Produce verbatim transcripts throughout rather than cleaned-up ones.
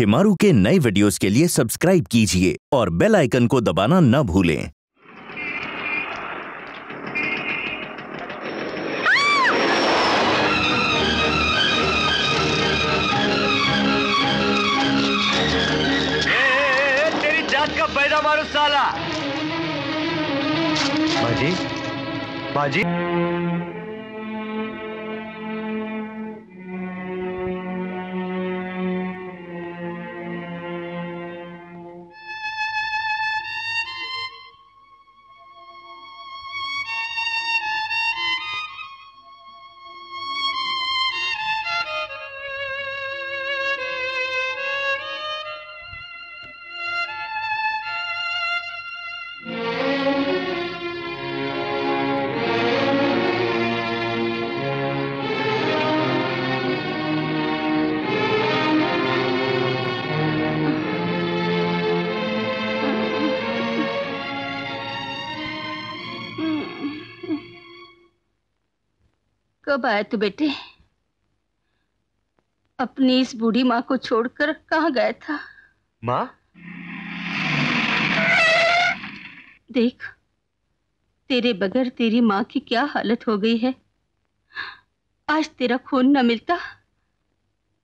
शिमारू के नए वीडियोस के लिए सब्सक्राइब कीजिए और बेल आइकन को दबाना ना भूलें। साला बाजी बाजी कब आया तू बेटे? अपनी इस बूढ़ी माँ को छोड़कर कहाँ गया था? माँ? देख, तेरे बगैर तेरी माँ की क्या हालत हो गई है। आज तेरा खून न मिलता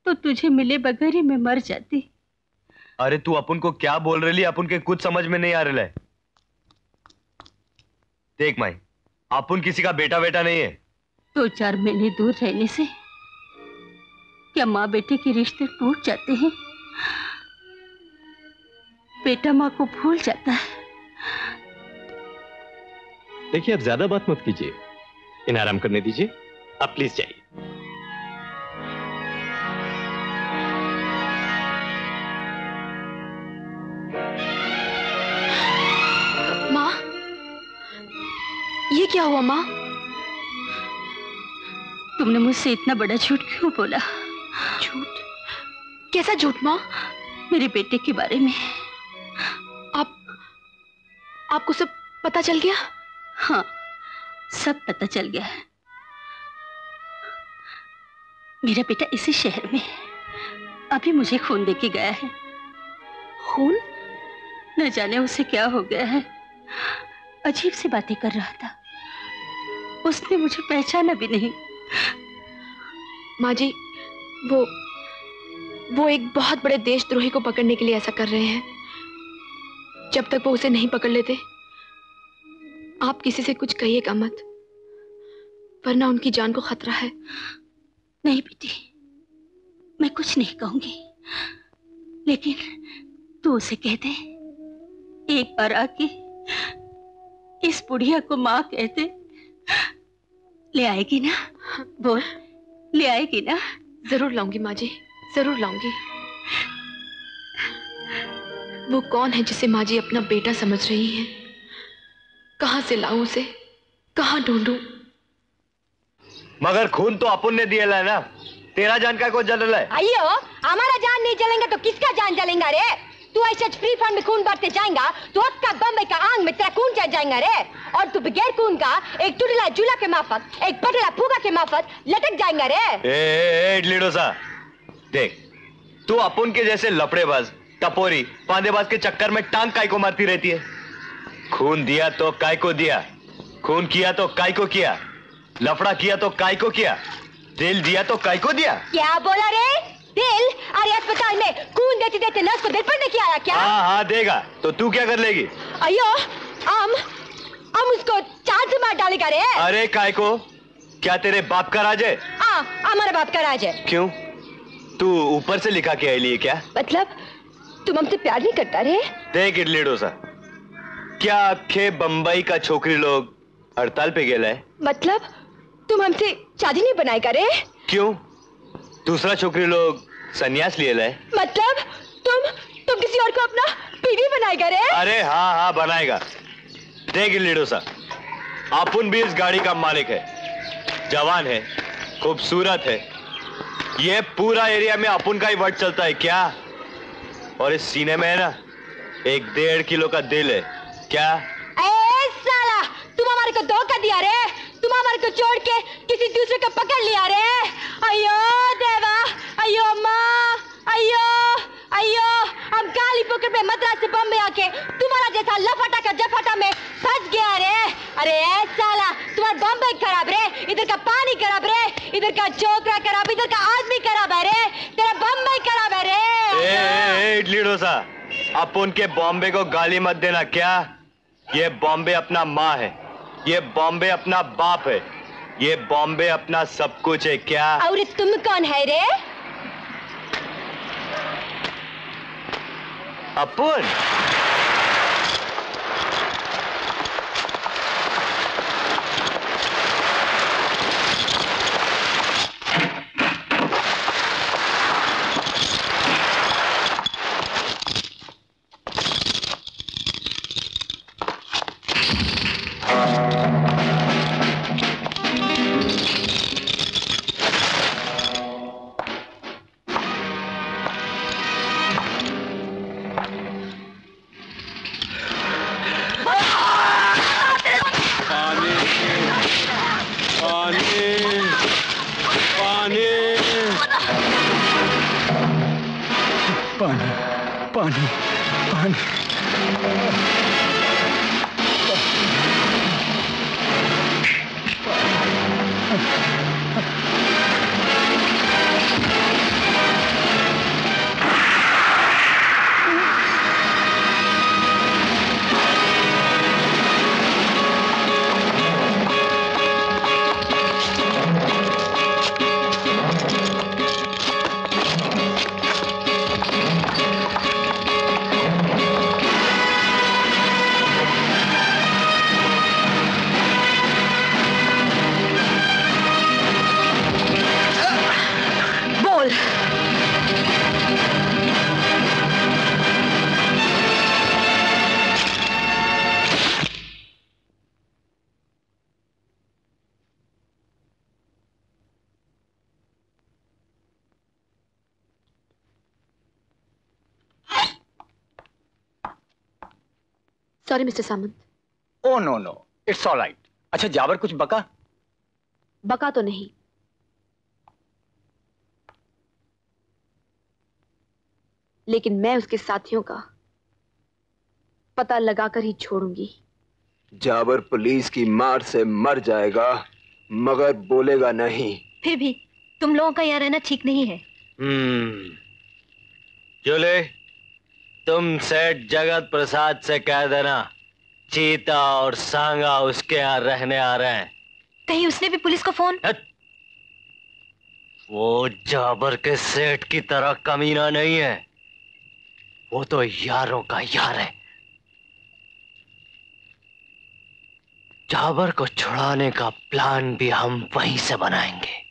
तो तुझे मिले बगैर ही मैं मर जाती। अरे तू अपन को क्या बोल रही? अपन के कुछ समझ में नहीं आ रहा है। देख माई, अपन किसी का बेटा बेटा नहीं है। दो चार महीने दूर रहने से क्या माँ बेटे के रिश्ते टूट जाते हैं? बेटा माँ को भूल जाता है। देखिए, आप ज्यादा बात मत कीजिए, इन्हें आराम करने दीजिए। आप प्लीज जाइए। माँ, ये क्या हुआ? माँ, तुमने मुझसे इतना बड़ा झूठ क्यों बोला? झूठ? कैसा झूठ माँ? मेरे बेटे के बारे में आप आपको सब पता चल गया? हाँ, सब पता चल गया। मेरा बेटा इसी शहर में अभी मुझे खून देके गया है। खून? न जाने उसे क्या हो गया है। अजीब सी बातें कर रहा था, उसने मुझे पहचाना भी नहीं। माँ जी, वो वो एक बहुत बड़े देशद्रोही को पकड़ने के लिए ऐसा कर रहे हैं। जब तक वो उसे नहीं पकड़ लेते, आप किसी से कुछ कहिएगा मत, वरना उनकी जान को खतरा है। नहीं बेटी, मैं कुछ नहीं कहूंगी, लेकिन तू उसे कह दे एक बार आके इस बुढ़िया को माँ कहते। ले आएगी ना? बोल, ले आएगी ना? जरूर लाऊंगी माँ जी, जरूर लाऊंगी। वो कौन है जिसे माँ जी अपना बेटा समझ रही हैं? कहाँ से लाऊं उसे? कहाँ ढूंढूं? मगर खून तो अपन ने दिया ना, तेरा जान का को जल रहा है। आइयो, हमारा जान नहीं जलेंगे तो किसका जान जलेगा रे? तू ऐसे फ्री फंड में खून बांटते जाएगा तो उसका बम्बई का आंग में तेरा खून चढ़ जाएगा रे। और तू बगैर खून का एक टुटला झूला के माफत, एक पटला फूगा के माफत लटक जाएगा रे। ए ए लीडो सा, देख, तू अपन के जैसे लपड़ेबाज, टपोरी, पांदेबाज के चक्कर में टांग काय को मारती रहती है। खून दिया तो काय को दिया, खून किया तो काय को किया, लफड़ा किया तो काय को किया, दिल दिया तो काय को दिया। क्या बोला रे? दिल? अरे अस्पताल में खून देते देते नर्स को दिल पर नहीं आया क्या? हाँ हाँ देगा तो तू क्या कर लेगी? अयो, हम हम उसको चांद मार डालेगा रे। अरे काय को? क्या तेरे बाप का राज है? हाँ, हमारे बाप का राज है। क्यों, तू ऊपर से लिखा के आई लिए क्या? मतलब तुम हमसे प्यार नहीं करता रे? देख इडली डोसा, क्या अखे बम्बई का छोकरी लोग हड़ताल पे गेला है? मतलब तुम हमसे शादी नहीं बनाएगा रे? क्यों, दूसरा छोकरी लोग सन्यास लिए लाए? मतलब तुम तुम किसी और को अपना बीवी बनाएगा रे? अरे हाँ हाँ बनाएगा। देख लीडो साहब, आपुन भी इस गाड़ी का मालिक है, जवान है, खूबसूरत है। ये पूरा एरिया में आपुन का ही वर्ड चलता है क्या? और इस सीने में है ना, एक डेढ़ किलो का दिल है क्या? ए साला, तुम हमारे को धोखा दिया रे। तुम हमारे को छोड़ के किसी दूसरे को पकड़ लिया रे। अयो देवा, अयो माँ, अयो अयो में मद्रास से बॉम्बे आके तुम्हारा जैसा लफाटा का जफाटा में फंस गया रे। अरे साला तुम्हारा बॉम्बे खराब रे, इधर का पानी खराब रे, इधर का चोकरा खराब, इधर का आदमी खराब है रे, तेरा बॉम्बे खराब है रे। ए, ए, इडली डोसा, आप उनके बॉम्बे को गाली मत देना। क्या ये बॉम्बे अपना माँ है, ये बॉम्बे अपना बाप है, ये बॉम्बे अपना सब कुछ है। क्या और तुम कौन है रे? अपुन। Sorry, mister Samant. Oh no no, it's all right. अच्छा जाबर कुछ बका? बका तो नहीं। लेकिन मैं उसके साथियों का पता लगाकर ही छोड़ूंगी। जाबर पुलिस की मार से मर जाएगा, मगर बोलेगा नहीं। फिर भी तुम लोगों का यहाँ रहना ठीक नहीं है। हम्म। चले। तुम सेठ जगत प्रसाद से कह देना चीता और सांगा उसके यहाँ रहने आ रहे हैं। कहीं उसने भी पुलिस को फोन? वो जाबर के सेठ की तरह कमीना नहीं है, वो तो यारों का यार है। जाबर को छुड़ाने का प्लान भी हम वहीं से बनाएंगे।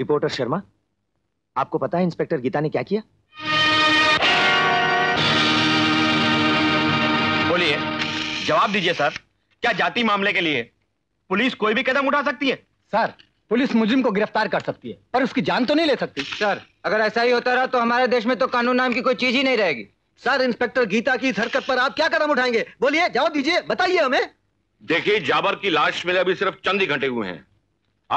रिपोर्टर शर्मा, आपको पता है इंस्पेक्टर गीता ने क्या किया? बोलिए, जवाब दीजिए सर। क्या जाति मामले के लिए पुलिस कोई भी कदम उठा सकती है? सर, पुलिस मुजरिम को गिरफ्तार कर सकती है, पर उसकी जान तो नहीं ले सकती। सर, अगर ऐसा ही होता रहा तो हमारे देश में तो कानून नाम की कोई चीज ही नहीं रहेगी। सर, इंस्पेक्टर गीता की इस हरकत पर आप क्या कदम उठाएंगे? बोलिए, जवाब दीजिए, बताइए हमें। देखिए, जाबर की लाश में अभी सिर्फ चंद ही घंटे हुए हैं।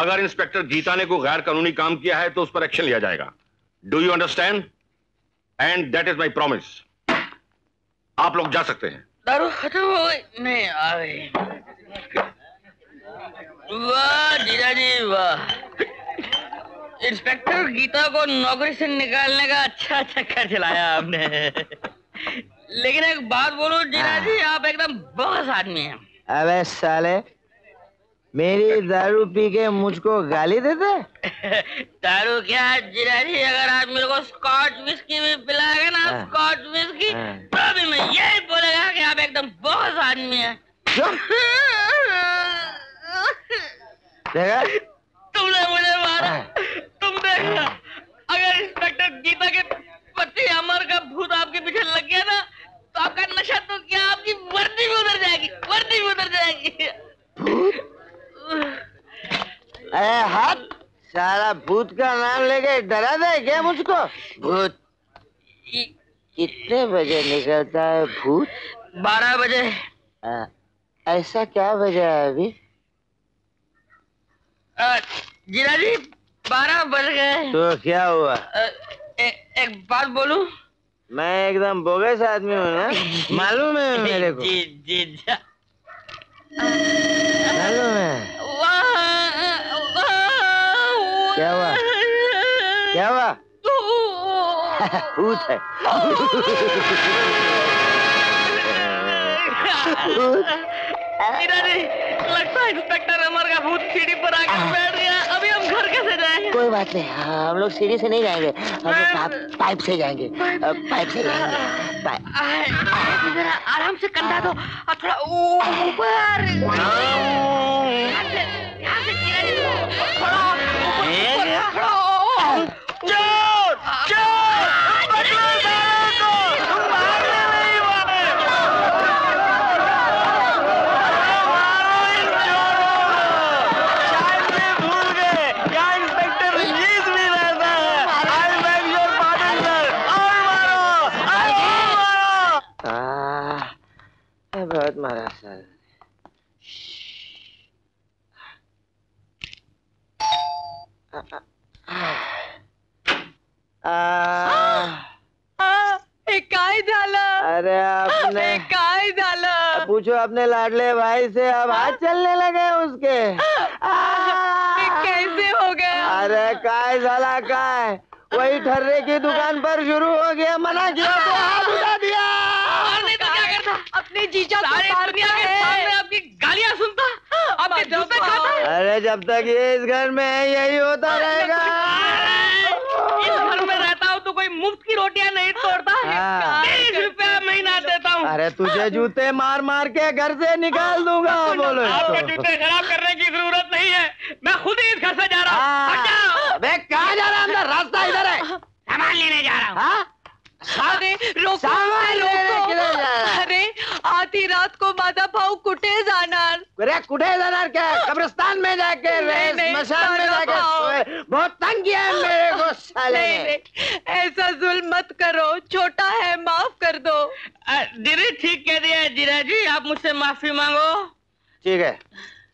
अगर इंस्पेक्टर गीता ने कोई गैर कानूनी काम किया है तो उस पर एक्शन लिया जाएगा। Do you understand? And that is my promise. आप लोग जा सकते हैं। दारू खत्म हो गई। नहीं आ गई। वाह जीजा जी वाह, इंस्पेक्टर गीता को नौकरी से निकालने का अच्छा चक्कर चलाया आपने। लेकिन एक बात बोलो जीजा जी, आप एकदम बॉस आदमी हैं। अबे साले, मेरी दारू पी के मुझको गाली देते? दारू क्या जीजा जी, अगर आप मेरे को स्कॉच विस्की भी पिलाएगा ना, स्कॉच विस्की, तो भी मैं यही बोलेगा कि आप एकदम बहुत आदमी हैं। देखा, तुमने मुझे मारा। तुम देखना, अगर इंस्पेक्टर गीता के पति अमर का भूत आपके पीछे लग गया ना, तो आपका नशा तो क्या, आपकी वर्दी भी उतर जाएगी, वर्दी भी उतर जाएगी। अरे हाथ, सारा भूत का नाम लेके डरा दे क्या मुझको? भूत कितने बजे निकलता है? भूत बारह बजे। आ, ऐसा क्या बजा है अभी? जीजा जी बारह बज गए। तो क्या हुआ? आ, ए, एक बात बोलूं? मैं एकदम बोगस आदमी हूँ ना, मालूम है मेरे को। जी, जी, जी। मालूम है। वाह, वाह, क्या हुआ? क्या हुआ? भूत है। लगता है इंस्पेक्टर अमर का भूत सीढ़ी पर आकर बैठ गया। अभी हम घर कैसे जाएंगे? कोई बात नहीं, हम लोग सीढ़ी से नहीं जाएंगे, हम लोग पाइप से जाएंगे। पाइप से जाएंगे। जरा आराम से कंधा दो और थोड़ा ऊपर। पूछो अपने लाडले भाई से, अब हाथ चलने लगे उसके। आ, कैसे हो गया? अरे काय साला काय, वही ठर्रे की दुकान पर शुरू हो गया। मना किया तो हाथ उठा दिया। नहीं तो क्या करता? अपने जीजा दुनिया के सामने आपकी गालियां सुनता, आपके जूते पे खाता। अरे जब तक ये इस घर में है यही होता रहेगा। इस घर में रहता हूँ तो कोई मुफ्त की रोटियां नहीं तोड़ता। अरे तुझे जूते मार मार के घर से निकाल दूंगा। बोलो, आपके जूते खराब करने की जरूरत नहीं है, मैं खुद ही इस घर से जा रहा हूँ। मैं कहाँ जा रहा हूँ? रास्ता इधर है, सामान लेने जा रहा हूँ। अरे रोको, रोको। अरे आधी रात को मादा भाव कुटे जाना। अरे कुटे जाना क्या? कब्रिस्तान में जाके, मशान में जाके बहुत तंग किया है मेरे को साले। ऐसा जुल्म मत करो, छोटा है, माफ कर दो। दीदी ठीक कह दिया जीजा जी, आप मुझसे माफी मांगो। ठीक है,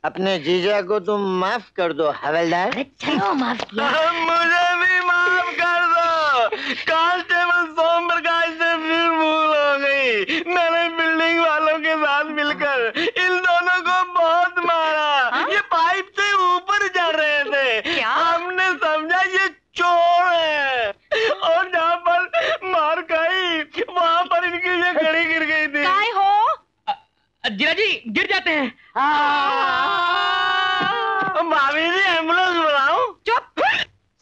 अपने जीजा को तुम माफ कर दो हवलदार। चलो माफ किया। मुझे भी माफ कर दो। कांस्टेबल सोम प्रकाश से फिर भूल हो गई। मैंने बिल्डिंग वालों के साथ मिलकर इन दोनों को बहुत मारा। हा? ये पाइप से ऊपर जा रहे थे। क्या? हमने समझा ये चोर है, और जहाँ पर मार खाई वहाँ पर इनकी ये घड़ी गिर गई थी। काय हो जीजा जी, गिर जाते हैं। भाभी जी एम्बुलेंस बुलाओ। चुप।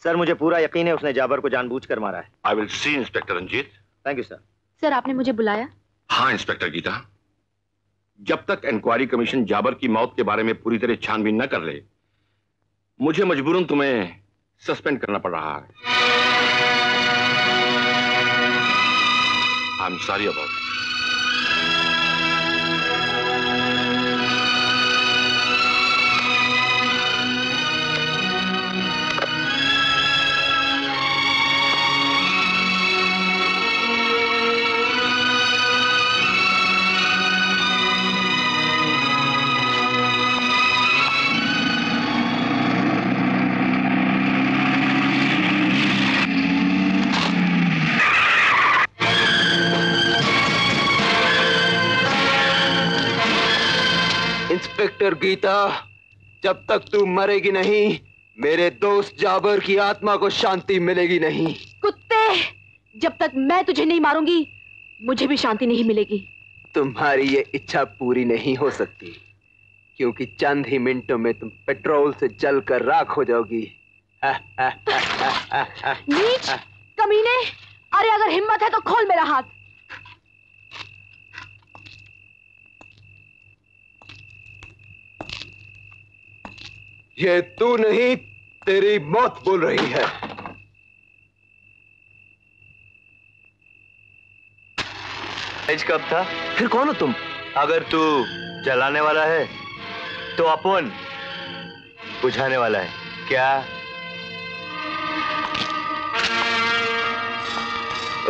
सर मुझे पूरा यकीन है उसने जाबर को जानबूझकर मारा है। I will see inspector Ranjit. Thank you sir. Sir आपने मुझे बुलाया? हाँ इंस्पेक्टर गीता, जब तक इंक्वायरी कमीशन जाबर की मौत के बारे में पूरी तरह छानबीन न कर ले, मुझे मजबूरन तुम्हें सस्पेंड करना पड़ रहा है। I am sorry about it. Inspector Geeta, जब तक तू मरेगी नहीं, मेरे दोस्त जाबर की आत्मा को शांति मिलेगी नहीं। कुत्ते, जब तक मैं तुझे नहीं मारूंगी, मुझे भी शांति नहीं मिलेगी। तुम्हारी ये इच्छा पूरी नहीं हो सकती, क्योंकि चंद ही मिनटों में तुम पेट्रोल से जलकर राख हो जाओगी। नीच, कमीने, अरे अगर हिम्मत है तो खोल मेरा हाथ। ये तू नहीं, तेरी मौत बोल रही है। आज कब था? फिर कौन हो तुम? अगर तू जलाने वाला है तो अपन बुझाने वाला है क्या?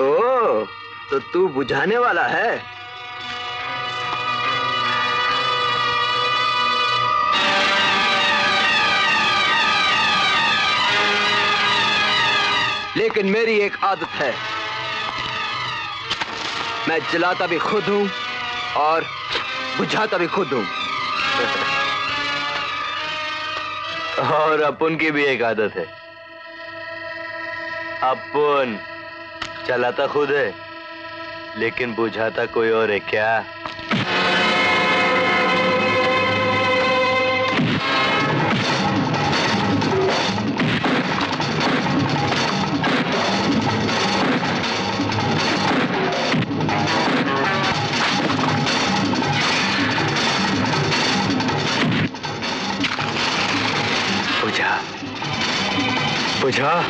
ओ, तो तू बुझाने वाला है। लेकिन मेरी एक आदत है, मैं जलाता भी खुद हूं और बुझाता भी खुद हूं। और अपन की भी एक आदत है, अपन जलाता खुद है लेकिन बुझाता कोई और है क्या? बुझा, बुझा,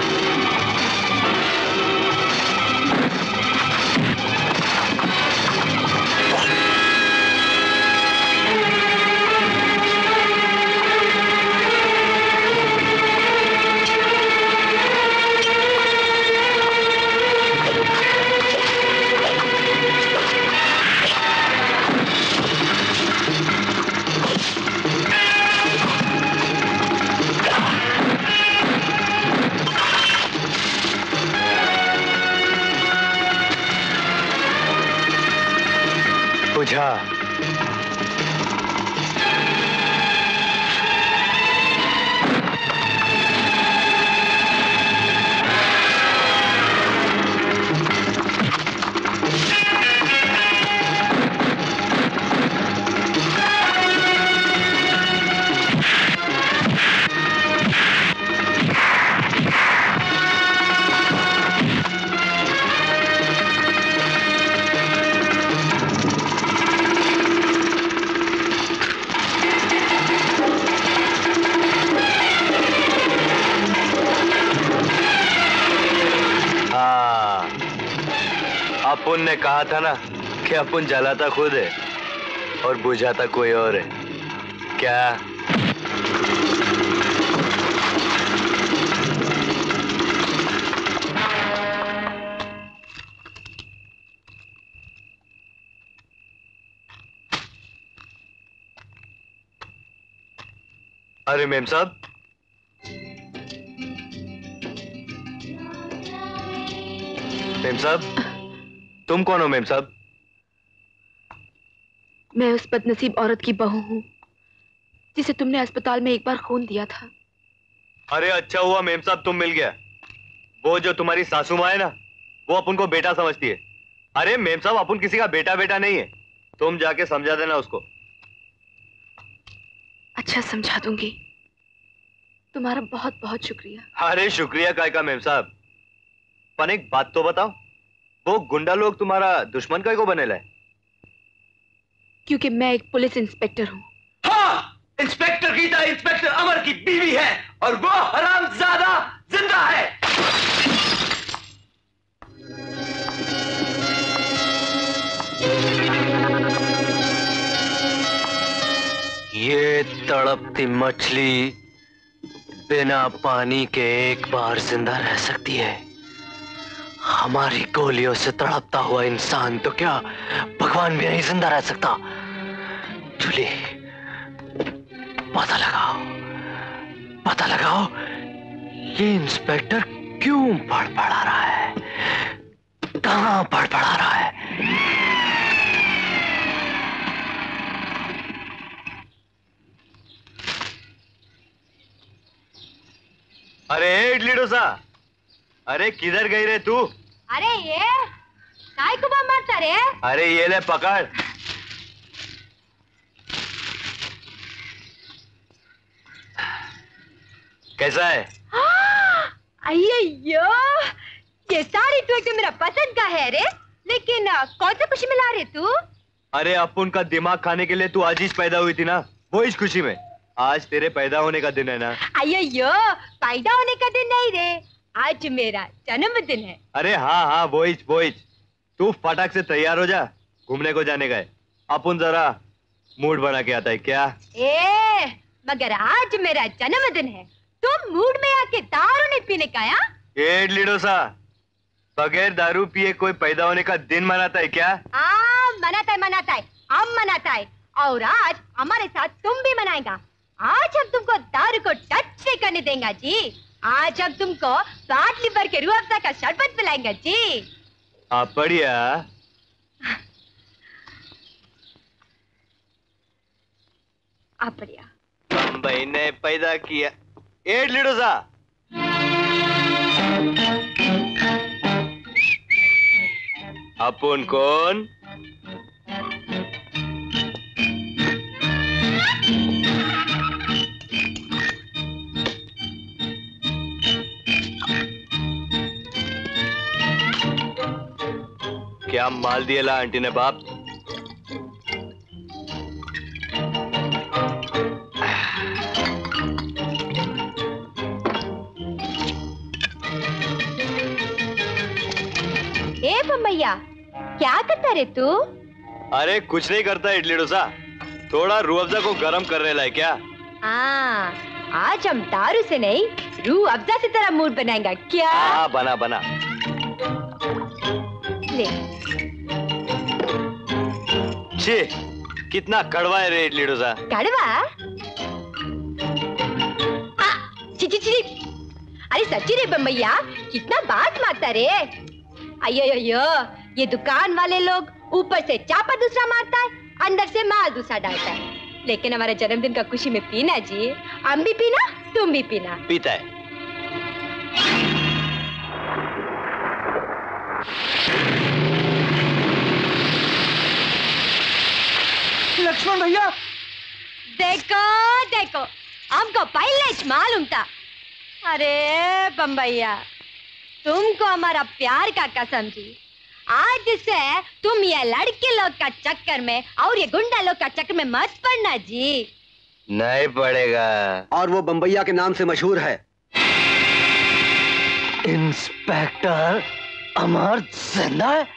अपन ने कहा था ना कि अपन जलाता खुद है और बुझाता कोई और है क्या? अरे मेम साहब, मेम साहब, तुम कौन हो? मेम साहब, मैं उस बदनसीब औरत की बहू हूँ जिसे तुमने अस्पताल में एक बार खून दिया था। अरे अच्छा हुआ मेम साहब, तुम मिल गया। वो जो तुम्हारी सासू माँ है ना, वो अपन को बेटा समझती है। अरे मेम साहब, अपन किसी का बेटा बेटा नहीं है, तुम जाके समझा देना उसको। अच्छा, समझा दूंगी। तुम्हारा बहुत बहुत शुक्रिया। अरे शुक्रिया काय का मेम साहब, पर एक बात तो बताओ, वो गुंडा लोग तुम्हारा दुश्मन काय को बनेला है? क्योंकि मैं एक पुलिस इंस्पेक्टर हूँ। हाँ, इंस्पेक्टर गीता इंस्पेक्टर अमर की बीवी है और वो हरामजादा जिंदा है। ये तड़पती मछली बिना पानी के एक बार जिंदा रह सकती है, हमारी गोलियों से तड़पता हुआ इंसान तो क्या भगवान भी नहीं जिंदा रह सकता। चलिए पता लगाओ, पता लगाओ ये इंस्पेक्टर क्यों भड़बड़ा रहा है, कहां भड़बड़ा रहा है। अरे इडली डोसा, अरे किधर गई रे तू? अरे ये काय को बम मारता रे? अरे ये ले पकड़। कैसा है? अय्यो, ये सारी ट्रिक तो मेरा पसंद का है रे, लेकिन कौन सा खुशी में ला रहे तू? अरे अपुन का दिमाग खाने के लिए तू आज ही पैदा हुई थी ना, वो इस खुशी में। आज तेरे पैदा होने का दिन है ना। अय्यो, पैदा होने का दिन नहीं रे, आज मेरा जन्मदिन है। अरे हाँ हाँ बोइच बोइच, तू फटाक से तैयार हो जा, घूमने को जाने का है। अपन जरा मूड बना के आता है क्या? ए, मगर आज मेरा जन्मदिन है, तुम मूड में आके दारू नहीं पीने का या? इडली डोसा, बगैर दारू पिए कोई पैदा होने का दिन मनाता है क्या? हाँ मनाता है, मनाता है, अब मनाता है, और आज हमारे साथ तुम भी मनाएगा। आज हम तुमको दारू को टच नहीं करने देंगे जी, आज हम तुमको फैट लिवर के रूह अफ़ज़ा का शरबत पिलाएंगे जी। आप बढ़िया। आप बढ़िया। बम्बई ने पैदा किया एड लिडोसा। अपुन कौन? क्या माल दिए ला आंटी ने बाप। ए बम्बैया, क्या करता रे तू? अरे कुछ नहीं करता इडली डोसा, थोड़ा रूह अफ़ज़ा को गर्म करने लाए क्या? हाँ, आज हम दारू से नहीं रूह अफ़ज़ा से तेरा मूड बनाएंगा क्या? हाँ बना बना ले। छे, कितना कड़वा है रे इडली डोसा। कड़वा? आ, ची ची ची। अरे सच्ची रे बम्बैया, कितना बात मारता रे। अयो यो यो, ये दुकान वाले लोग ऊपर से चापा दूसरा मारता है, अंदर से माल दूसरा डालता है, लेकिन हमारे जन्मदिन का खुशी में पीना जी, हम भी पीना तुम भी पीना। पीता है। लक्ष्मण भैया, देखो देखो, हमको पहले ही मालूम था। अरे बम्बैया, तुमको हमारा प्यार का कसम जी, आज से तुम ये लड़के लोग का चक्कर में और ये गुंडा लोग का चक्कर में मत पड़ना जी। नहीं पड़ेगा, और वो बम्बैया के नाम से मशहूर है, इंस्पेक्टर अमर जिंदा है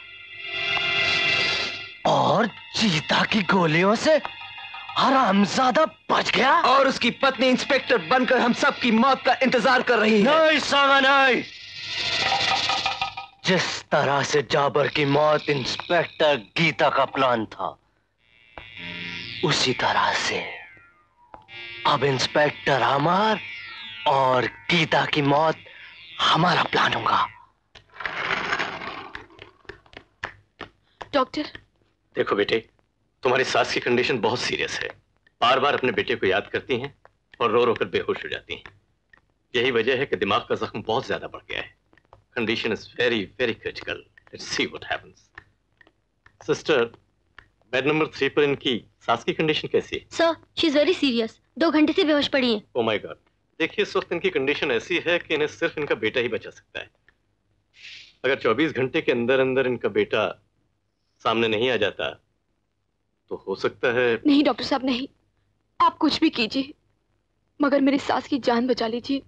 और चीता की गोलियों से हरामजादा बच गया, और उसकी पत्नी इंस्पेक्टर बनकर हम सब की मौत का इंतजार कर रही है। नहीं सांगा नहीं, जिस तरह से जाबर की मौत इंस्पेक्टर गीता का प्लान था, उसी तरह से अब इंस्पेक्टर अमर और गीता की मौत हमारा प्लान होगा। डॉक्टर देखो बेटे, तुम्हारी सास की कंडीशन बहुत सीरियस है, बार बार अपने बेटे को याद करती हैं और रो रो कर बेहोश हो जाती हैं। यही वजह है कि दिमाग का जख्म बहुत ज्यादा बढ़ गया है। Condition is very very critical, let's see what happens. Sister, bed number three पर इनकी सास की कंडीशन कैसी है? Sir, she is very serious, दो घंटे से बेहोश पड़ी है। ओह माय गॉड, देखिए इस वक्त इनकी कंडीशन ऐसी है कि इन्हें सिर्फ इनका बेटा ही बचा सकता है। अगर चौबीस घंटे के अंदर अंदर इनका बेटा सामने नहीं आ जाता तो हो सकता है। नहीं डॉक्टर साहब नहीं, आप कुछ भी कीजिए मगर मेरी सास की जान बचा लीजिए।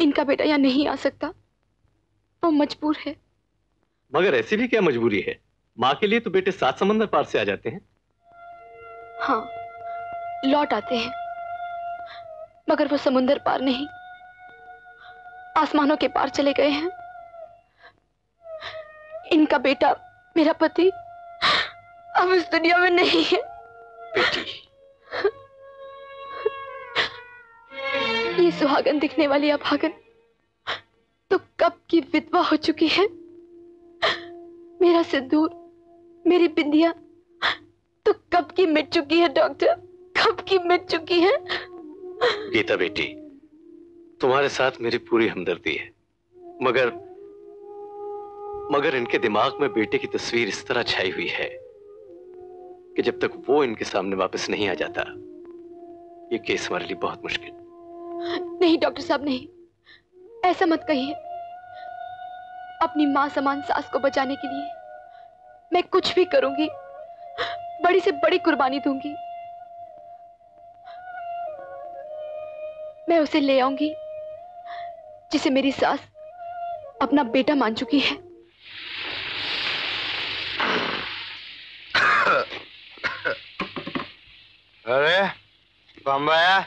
इनका बेटा यहाँ नहीं आ सकता, वो मजबूर है। मगर ऐसी भी क्या मजबूरी है, माँ के लिए तो बेटे सात समंदर पार से आ जाते हैं। हाँ, लौट आते हैं, मगर वो समुंदर पार नहीं, आसमानों के पार चले गए हैं। इनका बेटा, मेरा पति, अब इस दुनिया में नहीं है। बेटी, ये सुहागन दिखने वाली अभागन तो कब की विधवा हो चुकी है। मेरा सिंदूर, मेरी बिंदिया तो कब की मिट चुकी है डॉक्टर, कब की मिट चुकी है। गीता बेटी, तुम्हारे साथ मेरी पूरी हमदर्दी है, मगर मगर इनके दिमाग में बेटे की तस्वीर इस तरह छाई हुई है कि जब तक वो इनके सामने वापस नहीं आ जाता, ये केस हमारे लिए बहुत मुश्किल। नहीं डॉक्टर साहब, नहीं, ऐसा मत कहिए। अपनी मां समान सास को बचाने के लिए मैं कुछ भी करूंगी, बड़ी से बड़ी कुर्बानी दूंगी। मैं उसे ले आऊंगी जिसे मेरी सास अपना बेटा मान चुकी है। अरे बंबाया,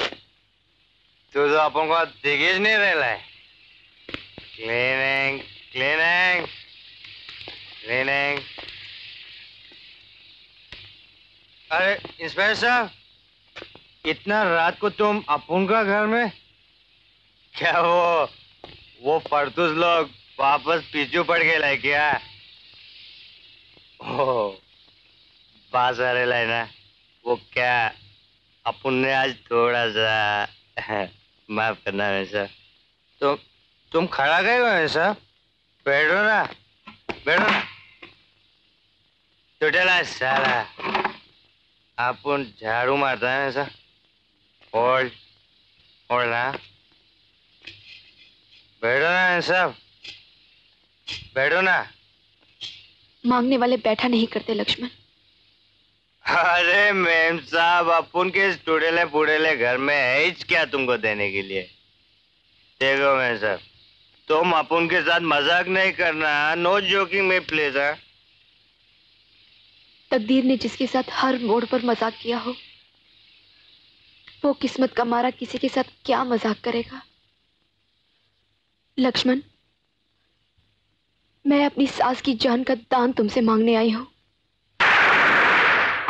तू तो अपन को दिखेज नहीं रहा है। Cleaning cleaning cleaning. अरे इंस्पेक्टर साहब, इतना रात को तुम अपुन का घर में? क्या वो वो परतुस लोग वापस पीछू पड़ गए लाए क्या? ओ बास आ रहे लाए ना, वो क्या अपुन ने आज थोड़ा सा माफ करना है सर। तो तुम खड़ा गए हो सर, बैठो ना बैठो ना। टूटेला सारा अपुन झाड़ू मारता है ना सर। और और ना बैठो ना सब, बैठो ना। मांगने वाले बैठा नहीं करते लक्ष्मण। अरे मैम साहब, अपुन के इस टूटेले फूटेले घर में है क्या तुमको देने के लिए? देखो मैम साहब, तुम अपुन के साथ मजाक नहीं करना। नो जोकिंग में प्लीज। है तकदीर ने जिसके साथ हर मोड़ पर मजाक किया हो, वो किस्मत का मारा किसी के साथ क्या मजाक करेगा। लक्ष्मण, मैं अपनी सास की जान का दान तुमसे मांगने आई हूं।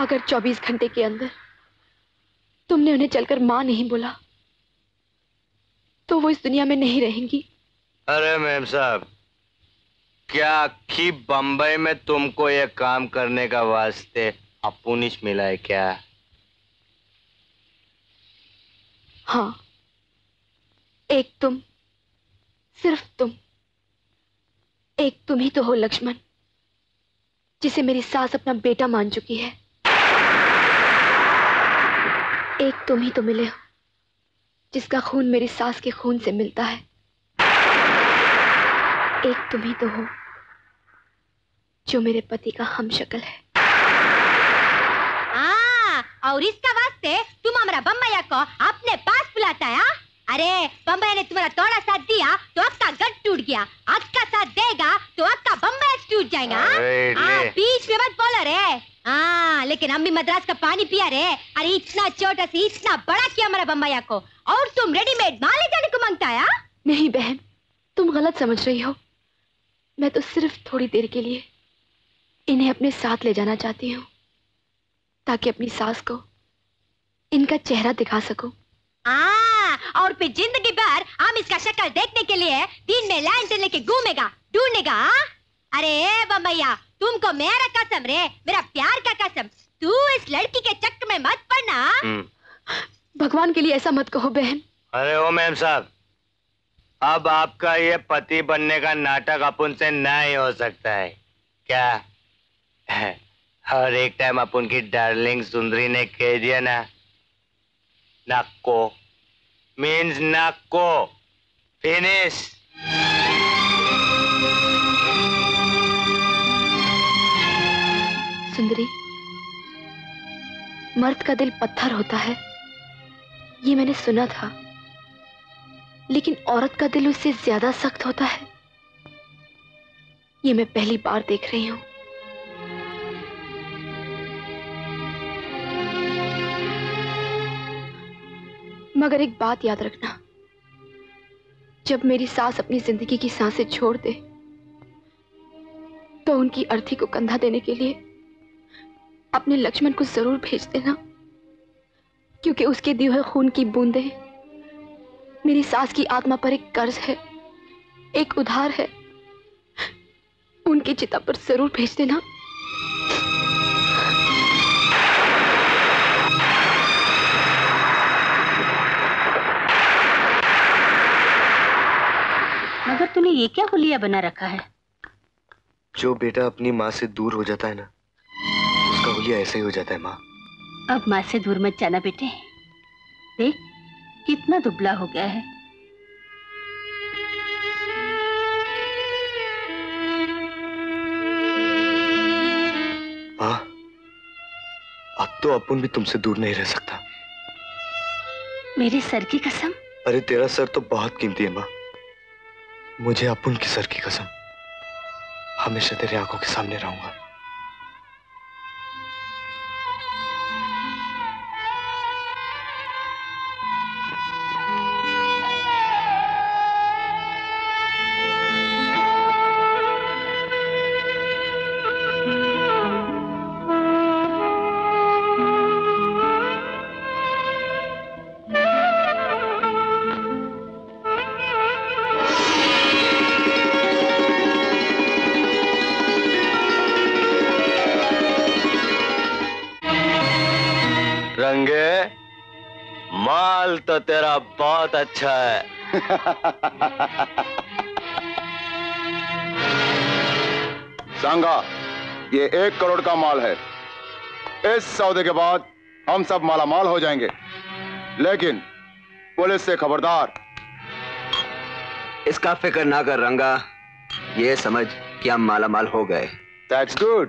अगर चौबीस घंटे के अंदर तुमने उन्हें चलकर मां नहीं बोला तो वो इस दुनिया में नहीं रहेंगी। अरे मैम साहब, क्या आखी बंबई में तुमको ये काम करने का वास्ते अपुनिश मिला है क्या? हाँ, एक तुम, सिर्फ तुम, एक तुम ही तो हो लक्ष्मण, जिसे मेरी सास अपना बेटा मान चुकी है। एक तुम ही तो मिले हो जिसका खून मेरी सास के खून से मिलता है। एक तुम ही तो हो जो मेरे पति का हमशक्ल है। और इसका वास्ते तुम हमारा बम्बैया को अपने पास बुलाता है। अरे बम्बैया ने तुम्हारा थोड़ा साथ दिया तो आपका गट टूट गया, आपका साथ देगा तो आपका बम्बैया टूट जाएगा। बीच में मत बोला रे। हाँ, लेकिन हम भी मद्रास का पानी पिया रे। अरे इतना छोटा से इतना बड़ा किया हमारा बम्बैया को, और तुम रेडीमेड माले जाने को मांगता है। नहीं बहन, तुम गलत समझ रही हो। मैं तो सिर्फ थोड़ी देर के लिए इन्हें अपने साथ ले जाना चाहती हूँ ताकि अपनी सास को इनका चेहरा दिखा सकूं। आ, और फिर जिंदगी भर हम इसका शक्ल देखने के लिए दिन में लैंटर्न लेके घूमेगा, ढूंढेगा। अरे बम्बैया, तुमको मेरा कसम रे, मेरा प्यार का कसम, तू इस लड़की के चक्कर में मत पड़ना। भगवान के लिए ऐसा मत कहो बहन। अरे ओ मैम साहब, अब आपका ये पति बनने का नाटक अपन से नहीं हो सकता है क्या? है। और एक टाइम आप उनकी डार्लिंग सुंदरी ने कह दिया ना, नाको मीन्स नाको, फिनिश। सुंदरी, मर्द का दिल पत्थर होता है, ये मैंने सुना था। लेकिन औरत का दिल उससे ज्यादा सख्त होता है, ये मैं पहली बार देख रही हूं। मगर एक बात याद रखना, जब मेरी सास अपनी जिंदगी की सांसें छोड़ दे तो उनकी अर्थी को कंधा देने के लिए अपने लक्ष्मण को जरूर भेज देना, क्योंकि उसके दिए हुए खून की बूंदें मेरी सास की आत्मा पर एक कर्ज है, एक उधार है। उनकी चिता पर जरूर भेज देना। मगर तूने ये क्या हुलिया बना रखा है? जो बेटा अपनी माँ से दूर हो जाता है ना, उसका हुलिया ऐसा ही हो जाता है। माँ, अब माँ से दूर मत जाना बेटे, देख कितना दुबला हो गया है। माँ, अब तो अपन भी तुमसे दूर नहीं रह सकता। मेरे सर की कसम। अरे तेरा सर तो बहुत कीमती है माँ, मुझे अपन की सर की कसम, हमेशा तेरी आंखों के सामने रहूंगा। तो तेरा बहुत अच्छा है। सांगा, ये एक करोड़ का माल है। इस सौदे के बाद हम सब माला माल हो जाएंगे, लेकिन पुलिस से खबरदार। इसका फिक्र ना कर रंगा, ये समझ कि हम माला माल हो गए। That's good.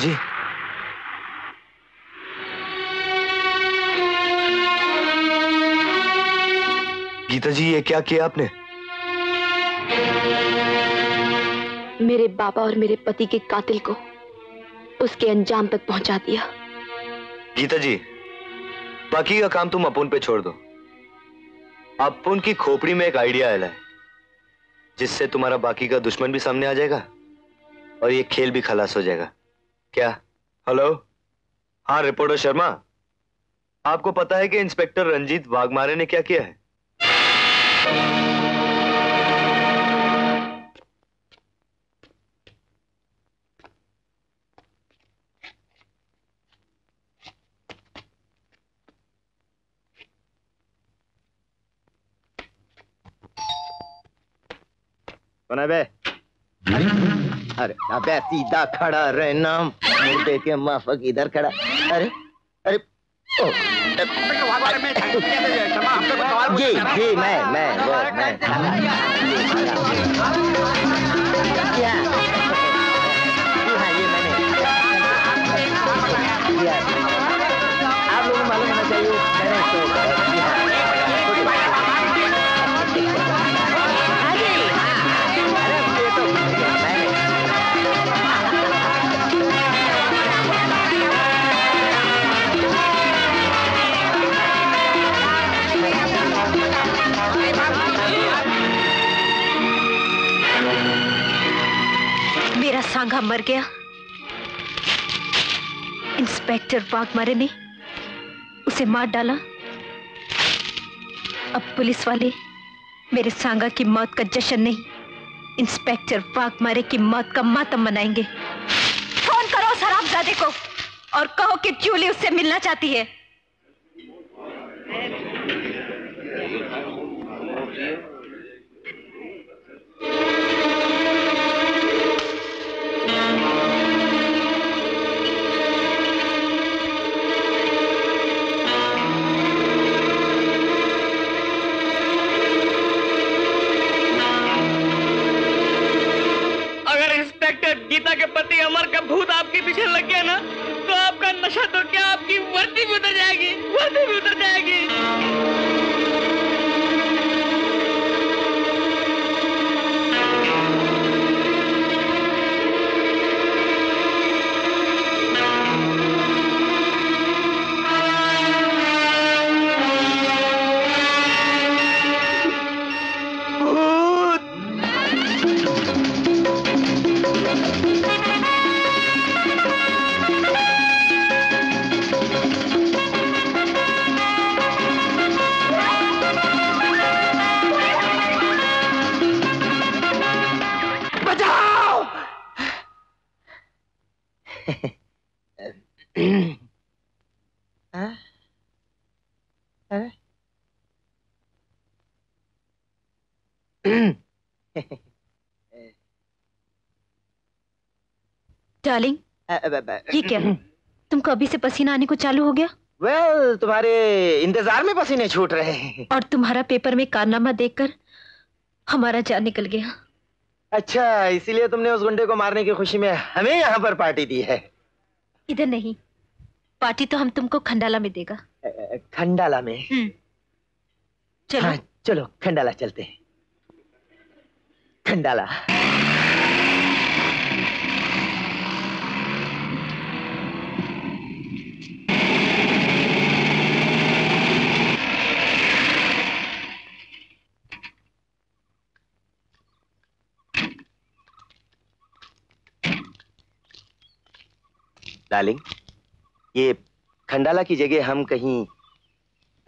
जी गीता जी, ये क्या किया आपने? मेरे बाबा और मेरे पति के कातिल को उसके अंजाम तक पहुंचा दिया। गीता जी, बाकी का काम तुम अपुन पे छोड़ दो। अपुन की खोपड़ी में एक आइडिया आया है, जिससे तुम्हारा बाकी का दुश्मन भी सामने आ जाएगा और ये खेल भी खलास हो जाएगा। क्या? हेलो, हाँ रिपोर्टर शर्मा, आपको पता है कि इंस्पेक्टर रंजीत वाघमारे ने क्या किया है? कौन है बे? अरे अबे सीधा खड़ा रहना, मुर्दे के माफक इधर खड़ा। अरे अरे ओ, जी जी मैं मैं वो मैं क्या ये मैंने आप लोगों को मालूम होना चाहिए। चीता मर गया, इंस्पेक्टर वाघमारे ने उसे मार डाला। अब पुलिस वाले मेरे सांगा की मौत का जश्न नहीं, इंस्पेक्टर वाघमारे की मौत का मातम मनाएंगे। फोन करो उस हरामजादे को और कहो कि जूली उससे मिलना चाहती है। गीता के पति अमर का भूत आपके पीछे लग गया ना, तो आपका नशा तो क्या आपकी वर्दी भी उतर जाएगी, वर्दी भी उतर जाएगी। डार्लिंग, ये क्या? तुमको अभी से पसीना आने को चालू हो गया? वेल, well, तुम्हारे इंतजार में पसीने छूट रहे हैं। और तुम्हारा पेपर में कारनामा देखकर हमारा जान निकल गया। अच्छा, इसीलिए तुमने उस गुंडे को मारने की खुशी में हमें यहाँ पर पार्टी दी है। इधर नहीं, पार्टी तो हम तुमको खंडाला में देगा। खंडाला में? चलो। हाँ, चलो खंडाला चलते हैं। खंडाला। डार्लिंग, ये खंडाला की जगह हम कहीं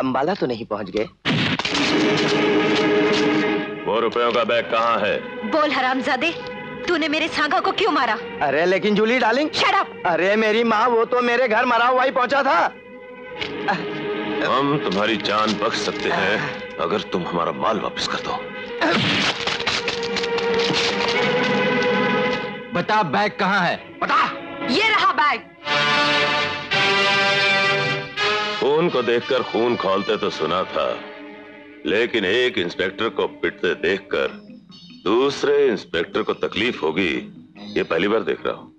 अंबाला तो नहीं पहुंच गए? वो रुपयों का बैग कहाँ है? बोल हरामजादे, तूने मेरे सांगा को क्यों मारा? अरे लेकिन जूली डार्लिंग। Shut up. अरे मेरी माँ, वो तो मेरे घर मरा हुआ ही पहुंचा था। हम तुम्हारी जान बख्श सकते हैं अगर तुम हमारा माल वापस कर दो। बता बैग कहाँ है? बता। ये रहा बैग। खून को देखकर खून खौलते तो सुना था, लेकिन एक इंस्पेक्टर को पिटते देखकर दूसरे इंस्पेक्टर को तकलीफ होगी ये पहली बार देख रहा हूँ।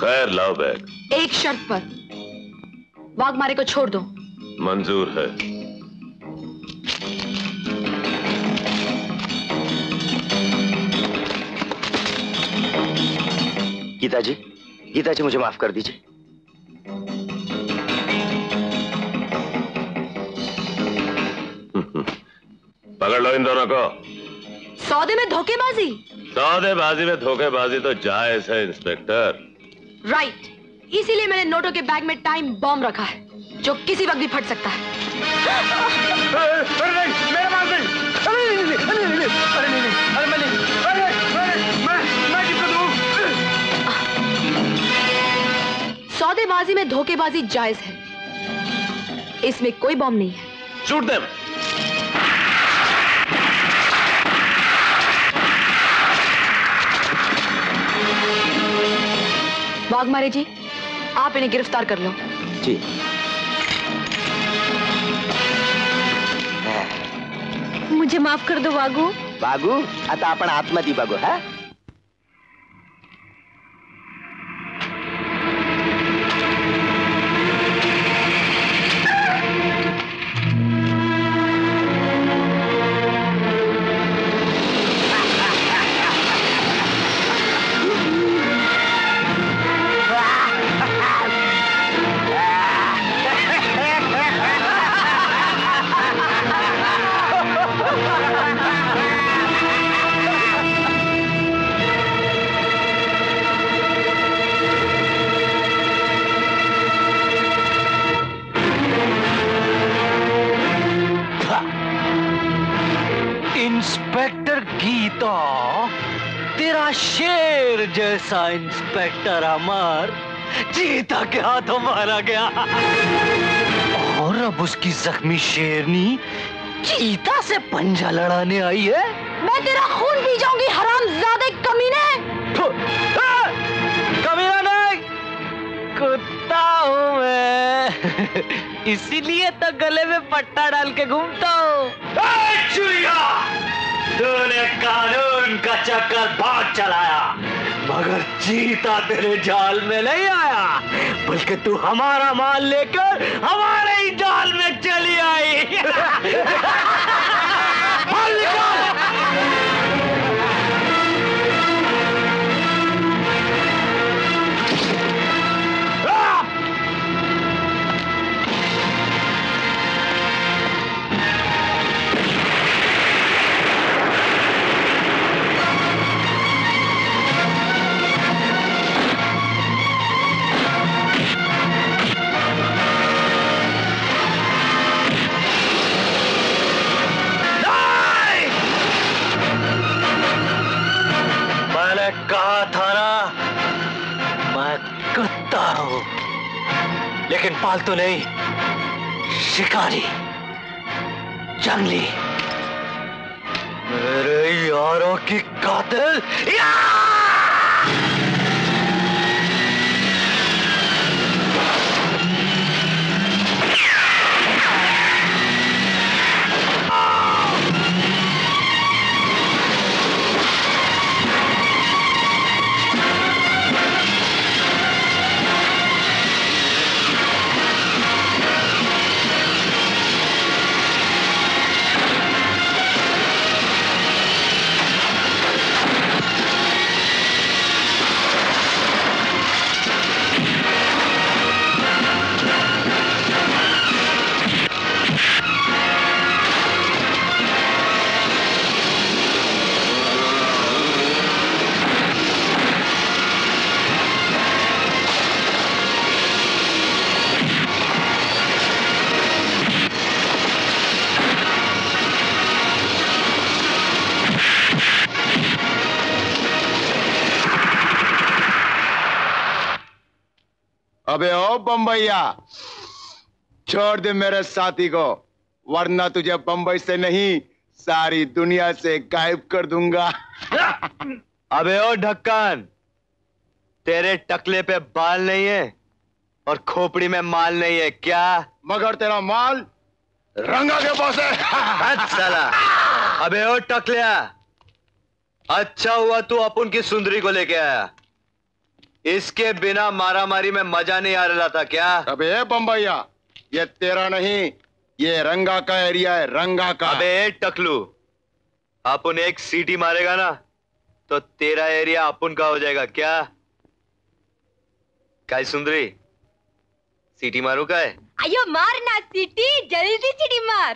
खैर लाओ बैग। एक शर्त पर, वाघमारे को छोड़ दो। मंजूर है। गीता जी, गीता जी मुझे माफ कर दीजिए। पकड़ लो इन दोनों को। सौदे में धोखेबाजी? सौदेबाजी में धोखेबाजी तो जायज है इंस्पेक्टर। राइट, इसीलिए मैंने नोटों के बैग में टाइम बॉम्ब रखा है जो किसी वक्त भी फट सकता है। सौदेबाजी में धोखेबाजी जायज है, इसमें कोई बॉम्ब नहीं है। Shoot them. वाघमारे जी, आप इन्हें गिरफ्तार कर लो। जी। मुझे माफ कर दो वागू। वागू, आता आपण आत्मदी बघू है। चोर जैसा इंस्पेक्टर अमर चीता के हाथों मारा गया और अब उसकी जख्मी शेरनी चीता से पंजा लड़ाने आई है। मैं तेरा खून पी जाऊंगी हरामजादे कमीने। कमीना नहीं, कुत्ता हूँ मैं, इसीलिए तो गले में पट्टा डाल के घूमता हूँ। तूने कानून का चक्कर बहुत चलाया मगर चीता तेरे जाल में नहीं आया, बल्कि तू हमारा माल लेकर हमारे ही जाल में चली आई। माल निकाल। कहा था ना मैं कुत्ता हूं, लेकिन पालतू नहीं, शिकारी, जंगली, मेरे यारों की कातिल। अबे ओ बम्बैया, छोड़ दे मेरे साथी को, वरना तुझे बम्बई से नहीं सारी दुनिया से गायब कर दूंगा। अबे ओ ढक्कन, तेरे टकले पे बाल नहीं है और खोपड़ी में माल नहीं है क्या? मगर तेरा माल रंगा के पास है। साला। अबे ओ टकलिया, अच्छा हुआ तू अपन की सुंदरी को लेके आया, इसके बिना मारामारी में मजा नहीं आ रहा था क्या? अबे बम्बैया, ये तेरा नहीं, ये रंगा का एरिया है, रंगा का। अबे टकलू, अपन एक सीटी मारेगा ना तो तेरा एरिया अपन का हो जाएगा क्या? काय सुंदरी, सीटी मारू का है? अयो मार ना सीटी, जल्दी सीटी मार।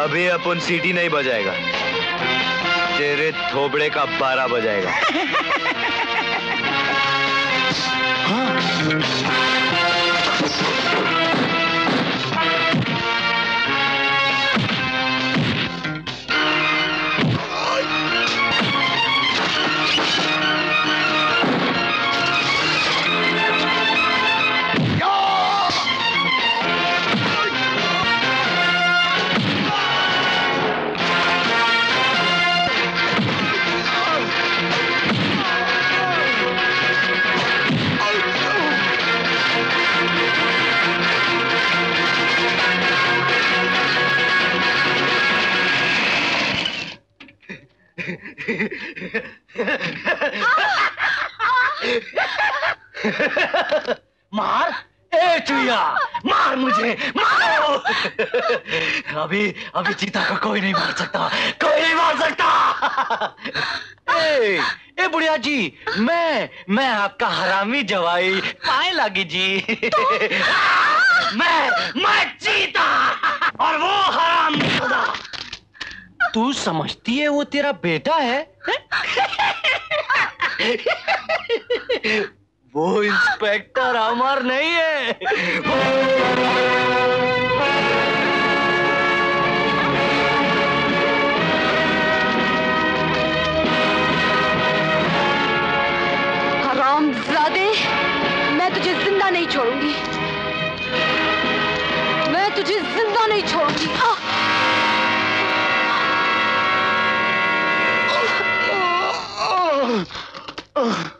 अभी अपन सीटी नहीं बजाएगा, तेरे थोबड़े का बारा बजाएगा। हाँ। अभी अभी चीता को कोई नहीं मार सकता, कोई नहीं मार सकता। ए, ए बुढ़िया जी, मैं मैं आपका हरामी जवाई पाए लागी जी। तो? मैं मैं चीता और वो हरामजादा। तू समझती है वो तेरा बेटा है? वो इंस्पेक्टर अमर नहीं है। हरामजादे, मैं तुझे जिंदा नहीं छोड़ूंगी, मैं तुझे जिंदा नहीं छोड़ूंगी। हाँ। Oh.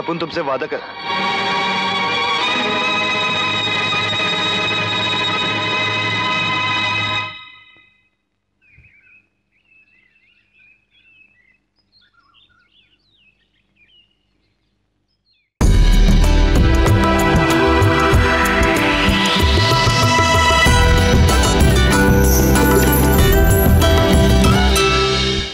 अपन तुमसे वादा कर